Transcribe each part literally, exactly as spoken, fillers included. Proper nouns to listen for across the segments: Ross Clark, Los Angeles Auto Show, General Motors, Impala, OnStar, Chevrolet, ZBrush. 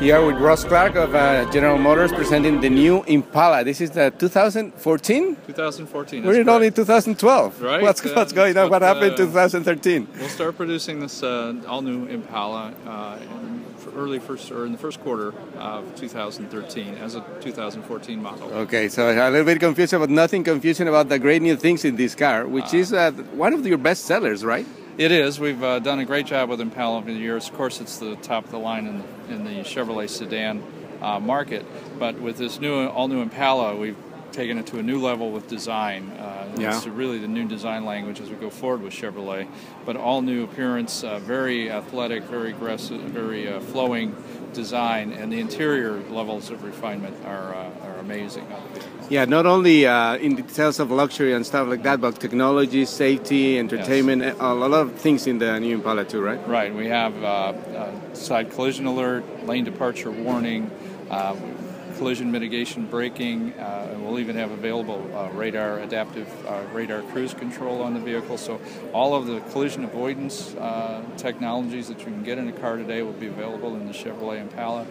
Here with Ross Clark of uh, General Motors presenting the new Impala. This is the two thousand fourteen? two thousand fourteen. We're in correct. Only two thousand twelve. Right. What's, uh, what's going on? What, what happened in uh, two thousand thirteen? We'll start producing this uh, all-new Impala uh, in early first or in the first quarter of two thousand thirteen as a two thousand fourteen model. Okay, so a little bit confused, but nothing confusing about the great new things in this car, which uh, is uh, one of your best sellers, right? It is. We've uh, done a great job with Impala over the years. Of course, it's the top of the line in the, in the Chevrolet sedan uh, market. But with this new, all-new Impala, we've taken it to a new level with design. Uh, yeah. It's really the new design language as we go forward with Chevrolet. But all-new appearance, uh, very athletic, very aggressive, very uh, flowing design, and the interior levels of refinement are, uh, are amazing. Yeah, not only uh, in details of luxury and stuff like that, but technology, safety, entertainment, yes. A lot of things in the new Impala too, right? Right, we have uh, uh, side collision alert, lane departure warning, uh, collision mitigation braking, uh, and we'll even have available uh, radar, adaptive uh, radar cruise control on the vehicle. So all of the collision avoidance uh, technologies that you can get in a car today will be available in the Chevrolet Impala,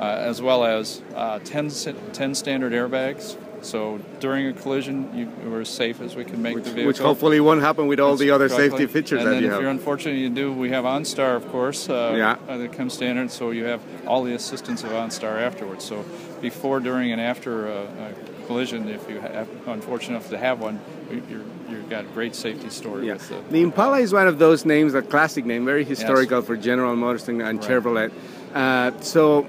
uh, as well as uh, ten standard airbags. So during a collision, you were as safe as we can make which, the vehicle. Which hopefully won't happen with all that's the other correctly. Safety features and that you have. And then if you're unfortunate, you do. We have OnStar, of course, uh, yeah. that comes standard, so you have all the assistance of OnStar afterwards. So before, during, and after a, a collision, if you have, unfortunate enough to have one, you're, you've got a great safety story. Yeah. With the, the Impala is one of those names, a classic name, very historical yes. for General Motors and right. Chevrolet. Uh, so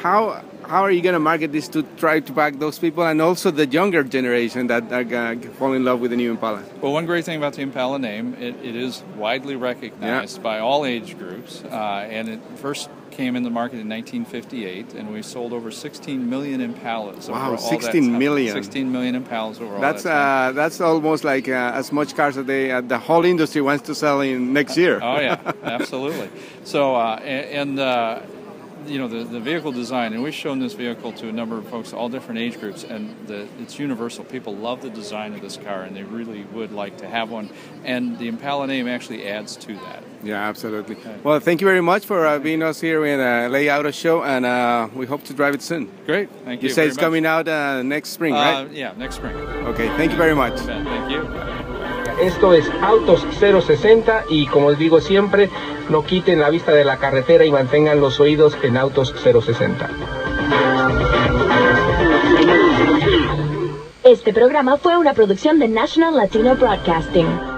how... How are you going to market this to try to back those people and also the younger generation that are going to fall in love with the new Impala? Well, one great thing about the Impala name, it, it is widely recognized yeah. by all age groups, uh, and it first came in the market in nineteen fifty-eight, and we sold over sixteen million Impalas. Wow, over sixteen all that million! sixteen million Impalas overall. That's that uh, that's almost like uh, as much cars as they, uh, the whole industry wants to sell in next year. Oh yeah, absolutely. So uh, and. and uh, you know, the, the vehicle design, and we've shown this vehicle to a number of folks, all different age groups, and the, it's universal. People love the design of this car, and they really would like to have one. And the Impala name actually adds to that. Yeah, absolutely. Okay. Well, thank you very much for uh, being us here in the L A Auto Show, and uh, we hope to drive it soon. Great. Thank you. You say it's much. coming out uh, next spring, right? Uh, yeah, next spring. Okay, thank you very much. Thank you. Esto es Autos cero sesenta, y como les digo siempre, no quiten la vista de la carretera y mantengan los oídos en Autos cero sesenta. Este programa fue una producción de National Latino Broadcasting.